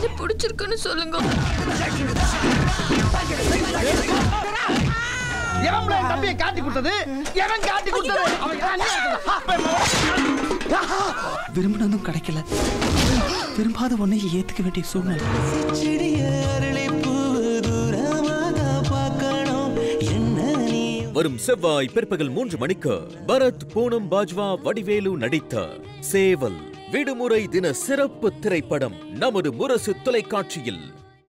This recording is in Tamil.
எது பிடிச்சிருக்குன்னு சொல்லுங்க. எவன் என் தம்பியை காட்டி கொடுத்தது? எவன் காட்டி கொடுத்தது? விரும்பினதும் கிடைக்கல, விரும்பாத ஒன்னை ஏத்துக்க வேண்டிய சூழ்நிலை. வரும் செவ்வாய் பிற்பகல் 3 மணிக்கு பரத், பூனம் பாஜ்வா, வடிவேலு நடித்த சேவல் விடுமுறை தின சிறப்பு திரைப்படம் நமது முரசு தொலைக்காட்சியில்